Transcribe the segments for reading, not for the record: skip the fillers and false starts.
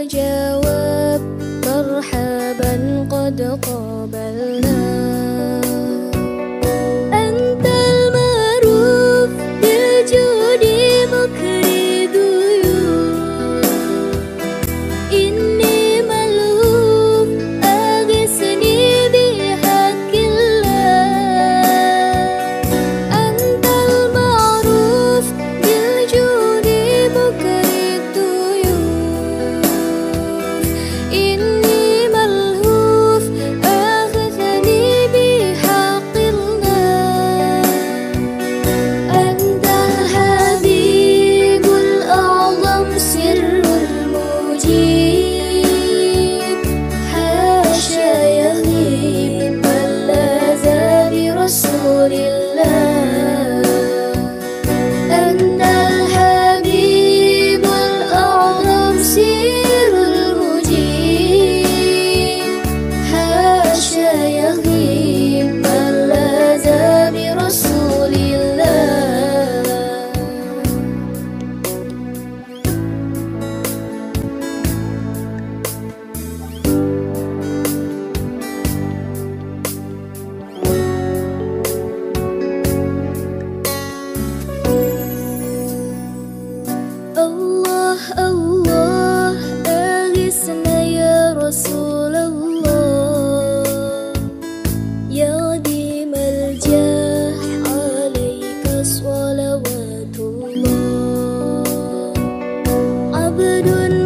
الجواب مرحبا قد قابلنا. أنت المعروف بالجود مكري ضيوف، إني ملهوف أغثني بحق الله. أنت المعروف بالجود مكري، إني ملهوف أغثني بحق الله. أنت الحبيب الأعظم سر المجيب، حاشا يغيب من لاذ برسول الله. أنت الحبيب الأعظم سر الله. أغثنا يا رسول الله، يا ديم الجاه عليك صلوات الله. عبد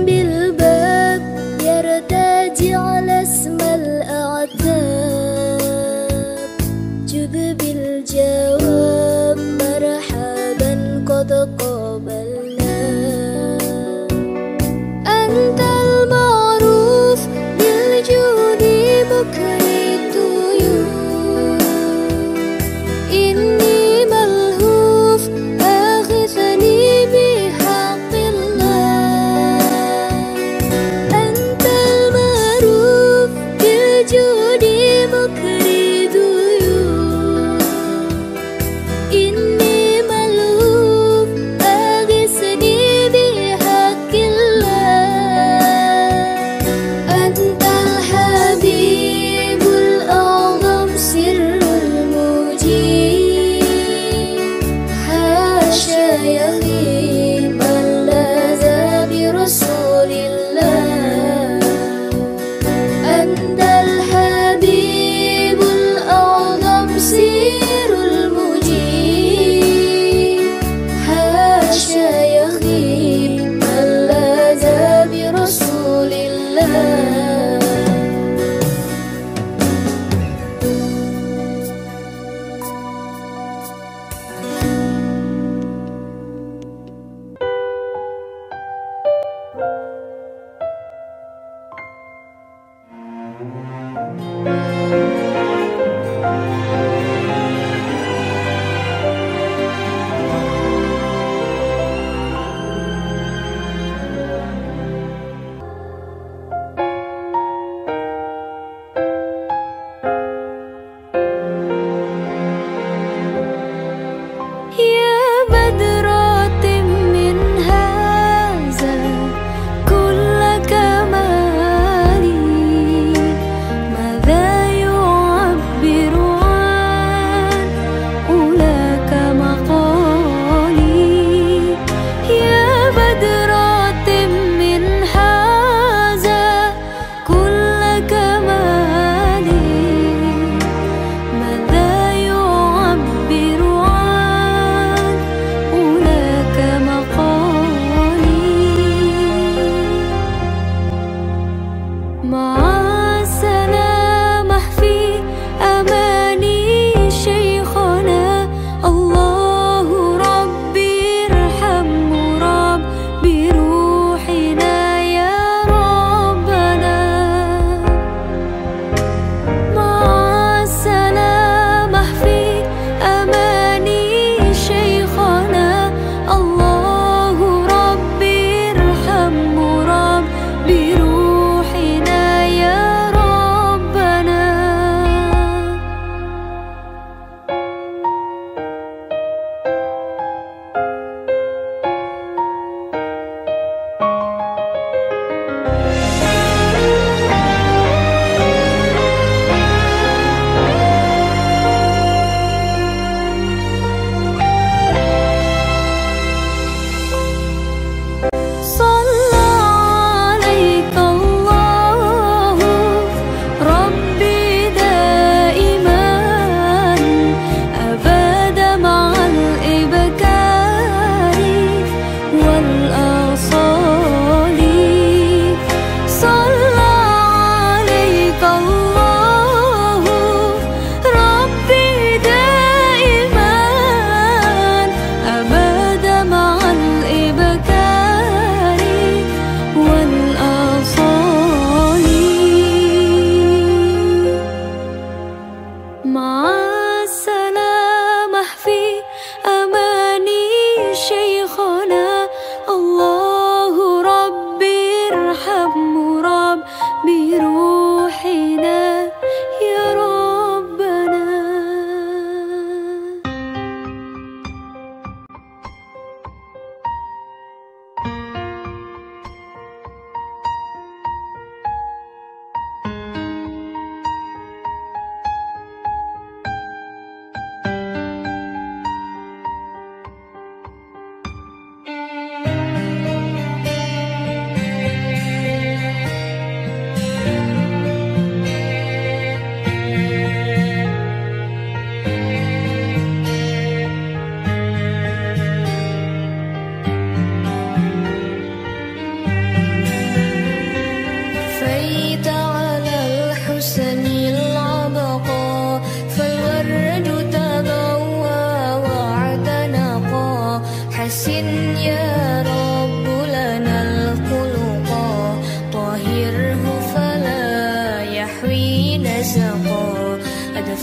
بالباب يرتجي على اسم الأعتاب، جد بالجواب مرحبا قد قابلنا. أنت المعروف بالجود مكري الضيوف، إني ملهوف أغثني بحق الله. أنت المعروف بالجود مكري الضيوف، إني ملهوف أغثني بحق الله. أنت الحبيب الأعظم سر المجيب، حاشا يغيب من لاذ برسول الله. الله رب ارحم ورب بروحنا يا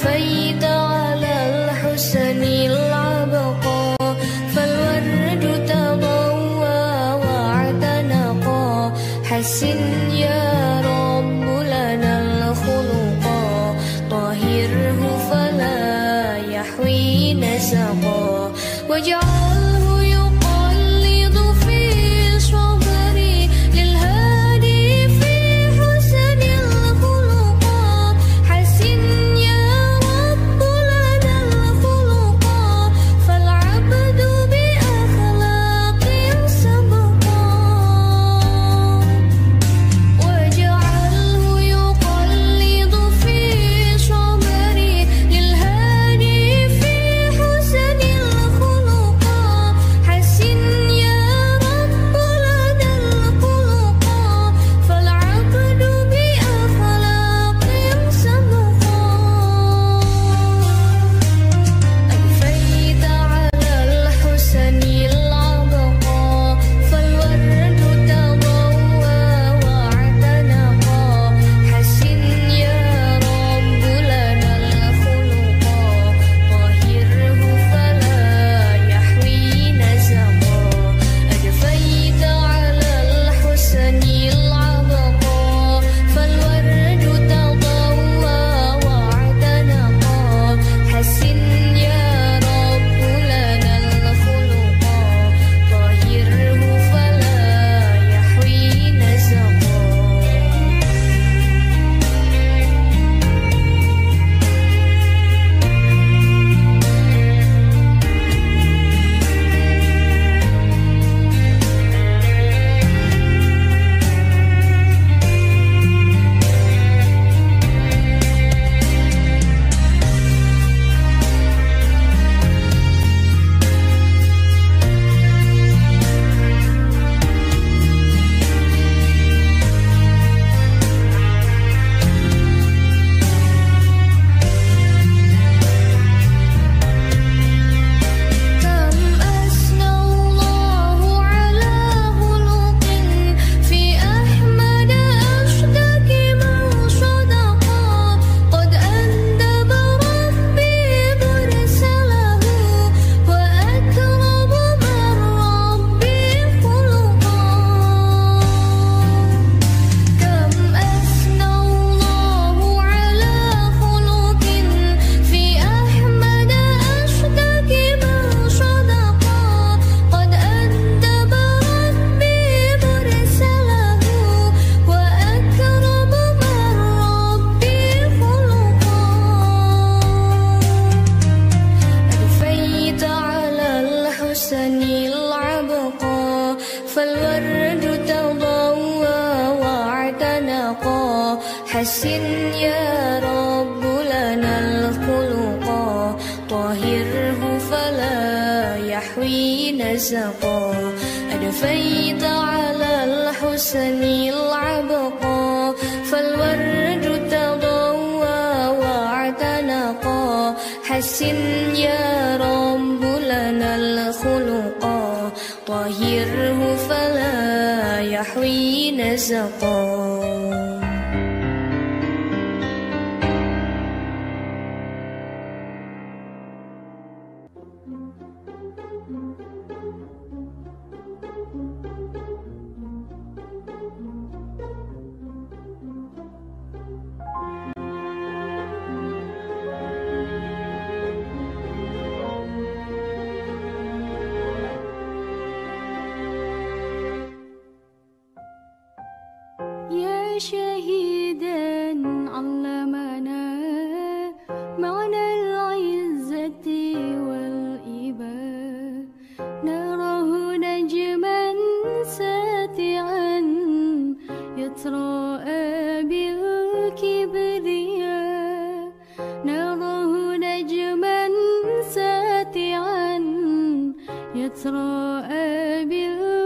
فيض على الحسن العبقى، فالورد تضوى واعتنقى، حسن يا رب لنا الخلقا، طهره فلا يحوي نسقا، واجعله فالورد تضوى واعتنقى، حسن يا رب لنا الخلقا، طهره فلا يحوي نسقا، أدفيت على الحسن العبقى، فالورد تضوى واعتنقى، حسن يا رب لنا الخلقا، طهره فلا يحوي نسقا. شهيدا علمنا معنى العزة والإباء، نراه نجما ساطعا يتراءى بالكبرياء، نراه نجما ساطعا يتراءى بالكبرياء،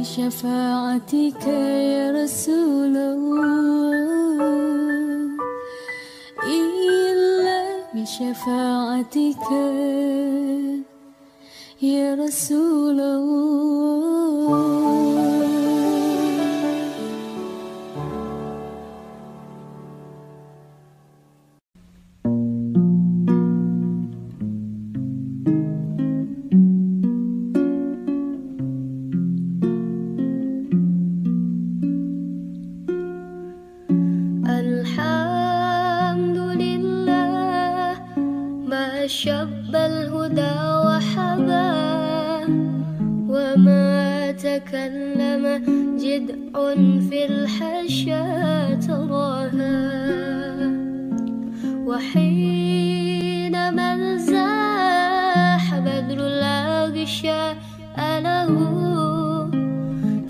بشفاعتك يا رسول الله، إلا بشفاعتك يا رسول الله. شب الهدى وحبا وما تكلم جدع في الحشا تراها، وحين من زاح بدر الأغشاء له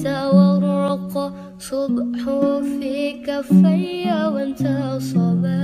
تورق صبح في كفي وانتصبا.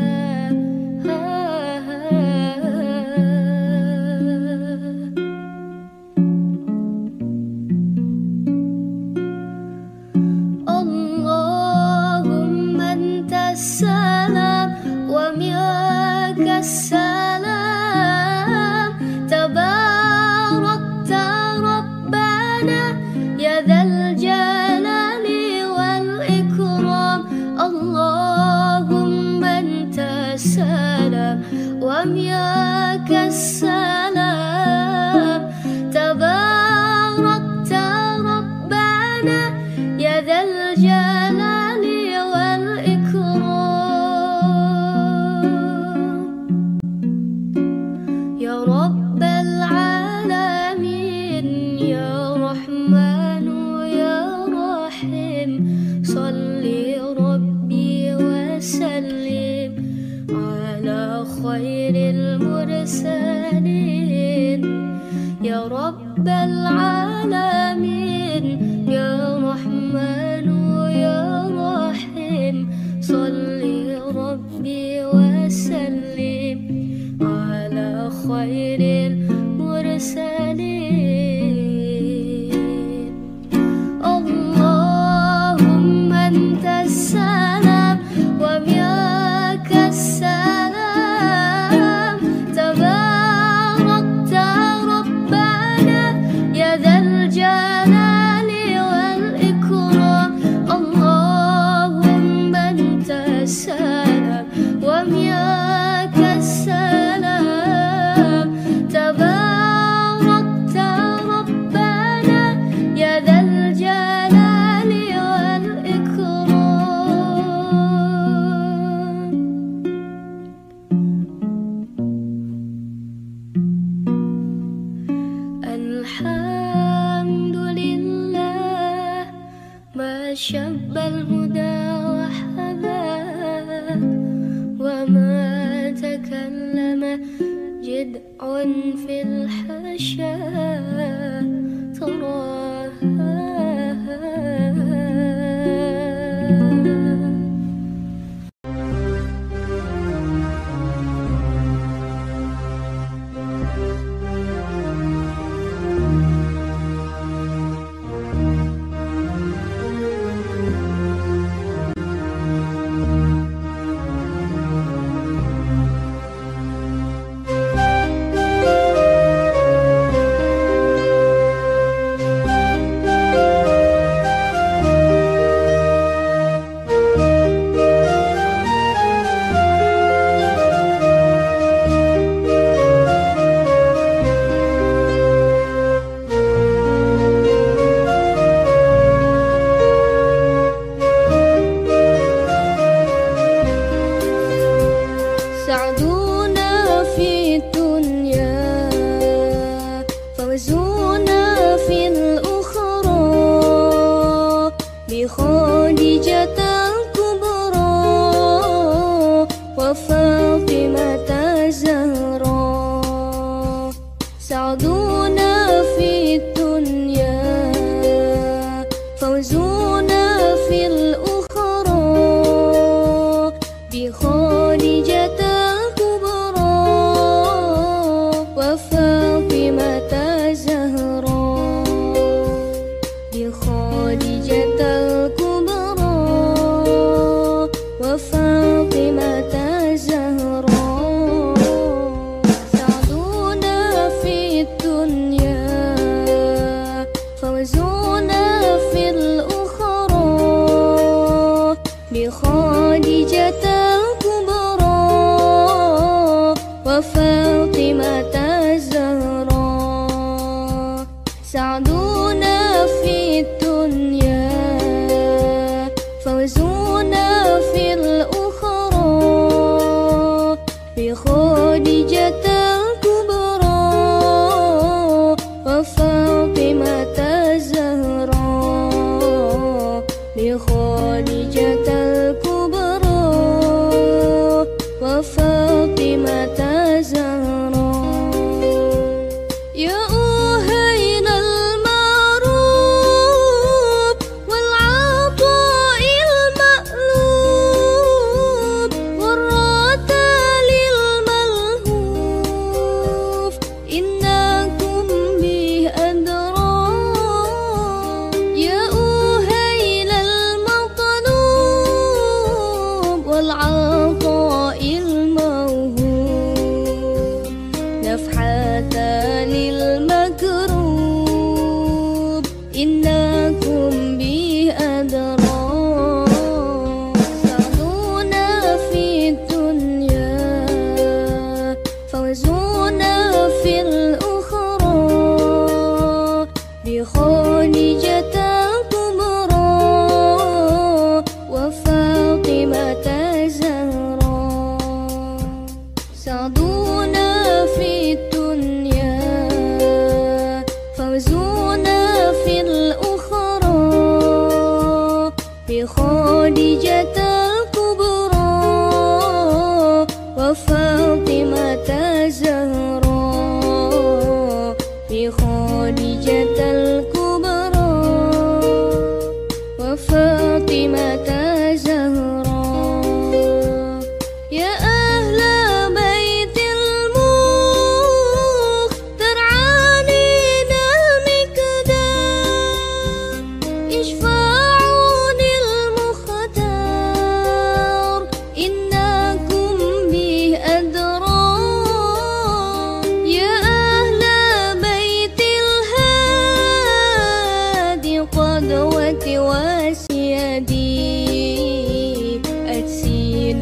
القدوة وسيدي أتسين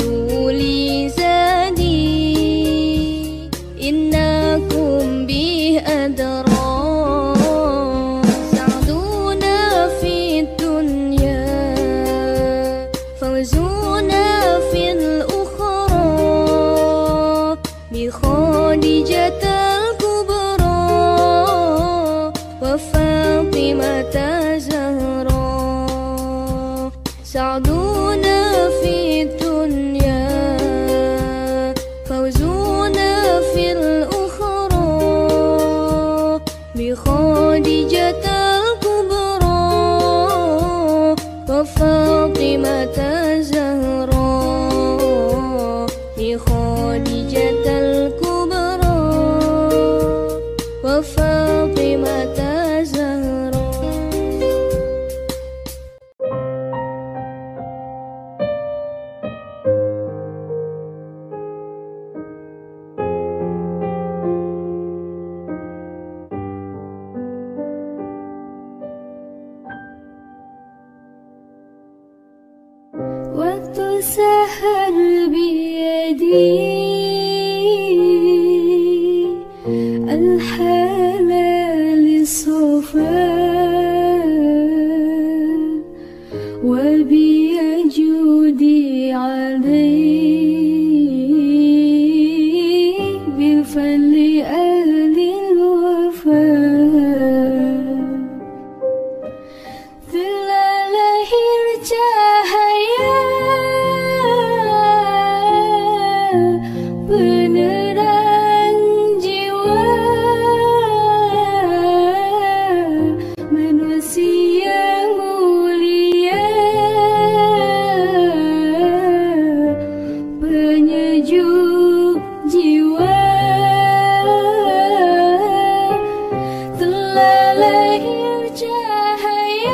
لي زادي إنكم به أدرى سعدونا في الدنيا فوزونا في الأخرى بخديجة الكبرى وفاطمة سعدونا في الدنيا فوزونا في الأخرى بخديجة الكبرى وفاطمة الزهراء بخديجة الكبرى وفاطمة الزهراء. وقت السحر بيدي الحلال صفاء وبيجودي علي بفضل أهل الوفاء ذلا لهير cahaya penerang jiwa manusia mulia penyejuk jiwa telah lahir cahaya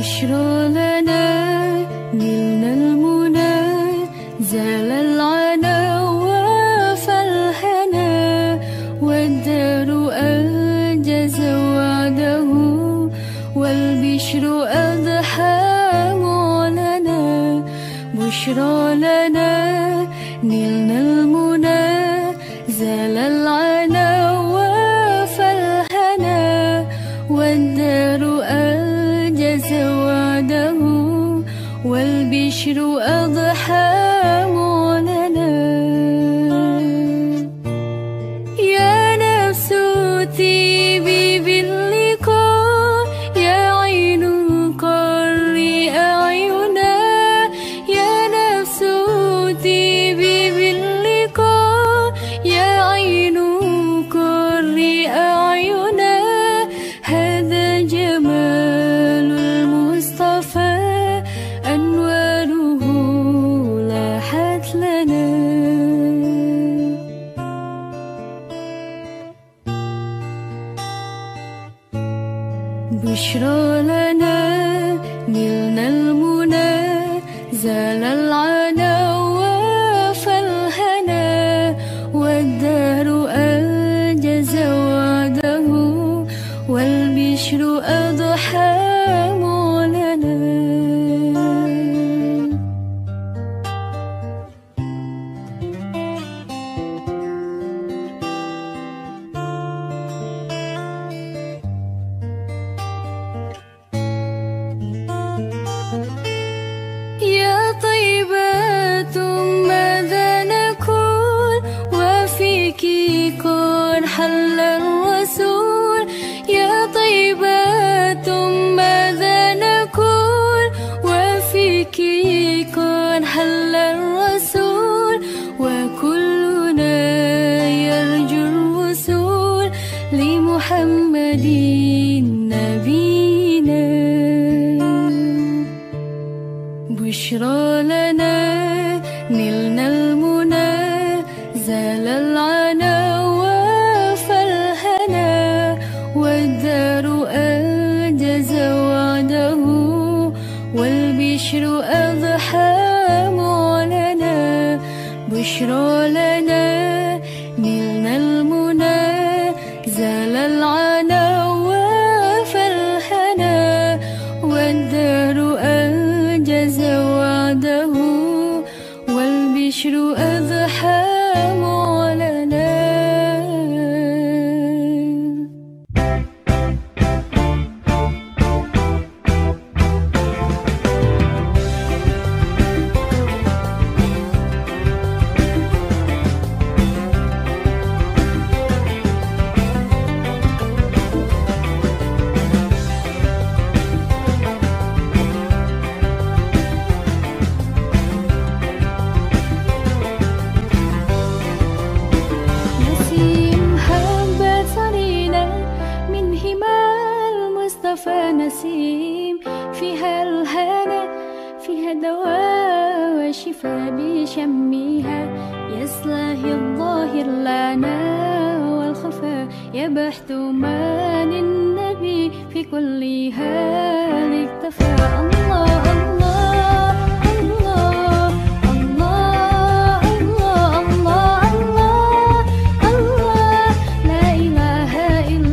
بشرى لنا نلنا المنى زال العنا وافى الهنا والدار أنجز وعده والبشر أضحى معلنا بشرى لنا نلنا المنى زال العنا وافى الهنا والدار أنجز وعده والبشر أضحى معلنا. يا نفس طيبي باللقاء يا عين قري أعينا يا نفس طيبي باللقاء يا عين قري أعينا. هذا جمال المصطفى أنواره لاحت لنا بشرى لنا نلنا المنى زال العنا وافى الهنا والدهر أنجز وعده والبشر أضحى معلنا. حل الرسول يا طيبة ماذا نقول وفيك يكون حل الرسول وكلنا يرجو الوصول لمحمد نبينا. بشرى لنا نلنا المنى زال العنا والدار أنجز وعده والبشر أضحى معلنا بشرى لنا نلنا المنى زال العنا وافى الهنا والدار أنجز وعده والبشر أضحى معلنا. نسيم فيها الهنا فيها دواء وشفاء بشمها يسلهي الظاهر لنا والخفاء يبحث عن النبي في كل حال اكتفى. الله الله الله الله الله الله الله الله لا إله إلا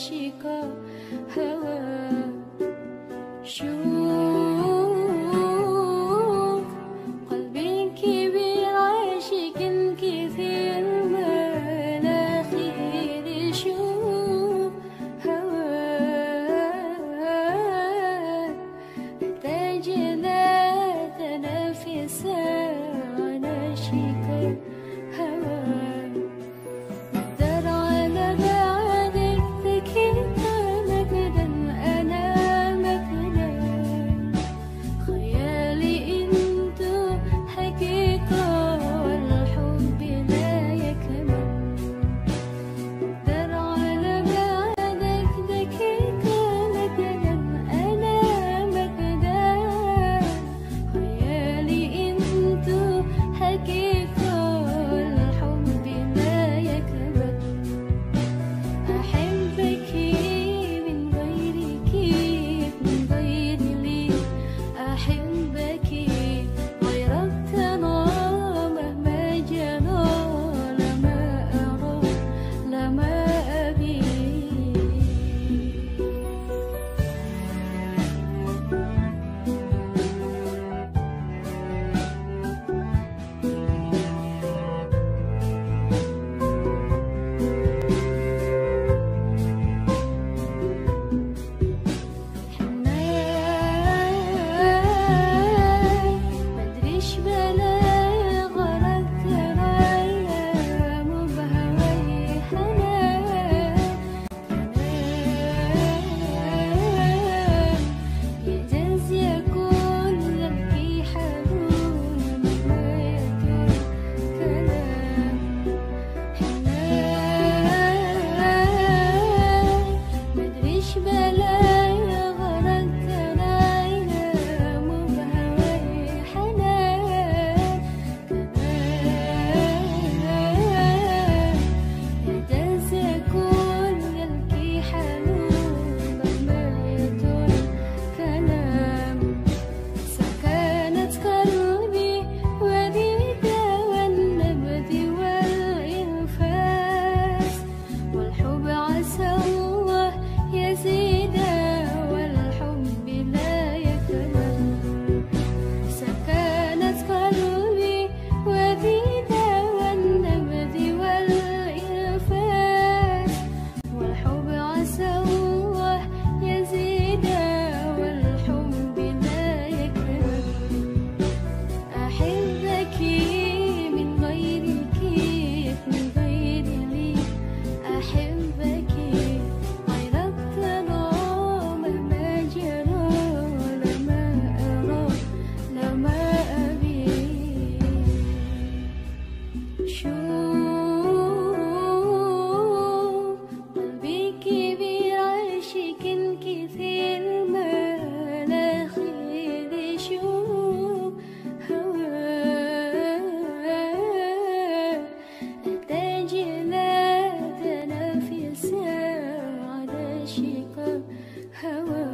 عاشق هوى. شوف قلبي كبير عاشق كثير ما خير. شوف هوى نحتاج لا تنافس عاشق هوى.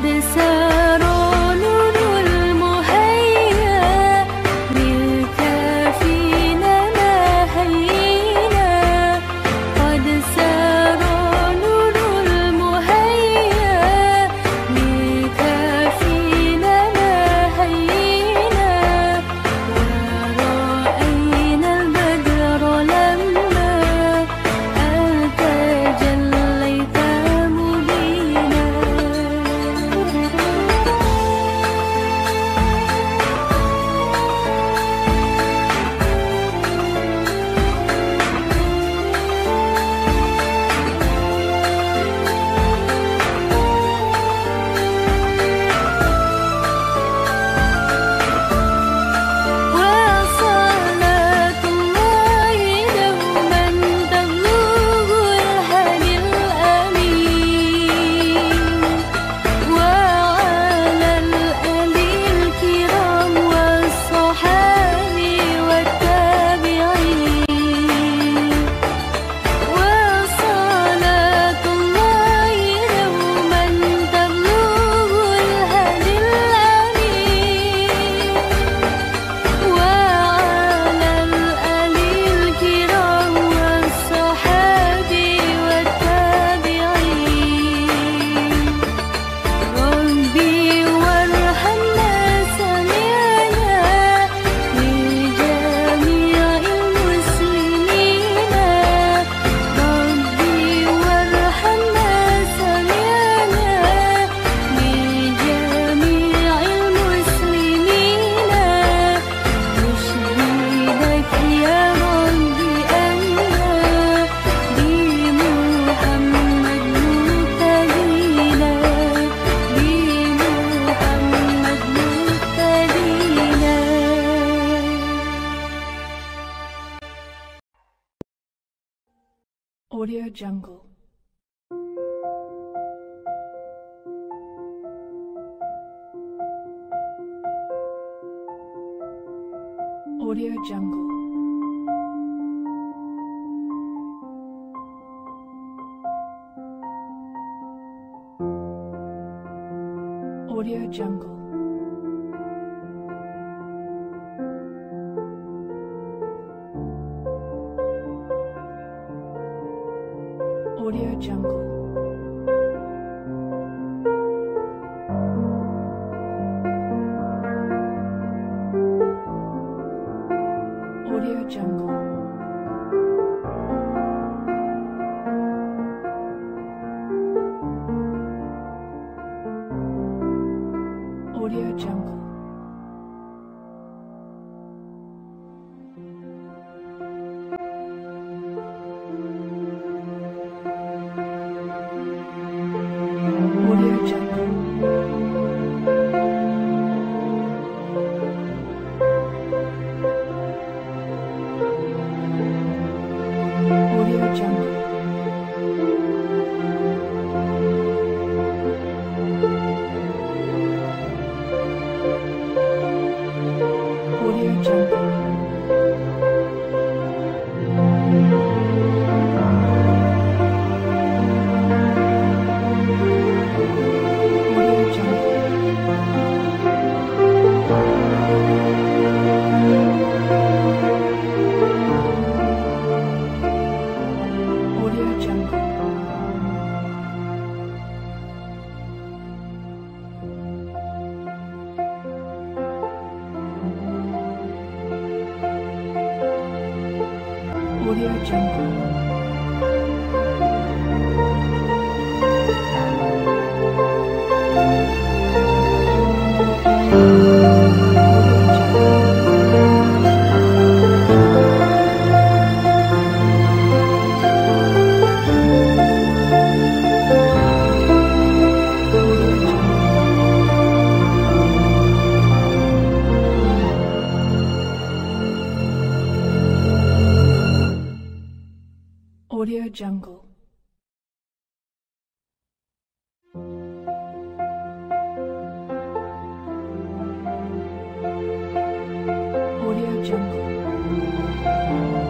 قد سار Audio Jungle. Audio Jungle. Audio Jungle. Audio Jungle. Audio Jungle. Audio Jungle. Audio Jungle. Audio Jungle. Audio Jungle.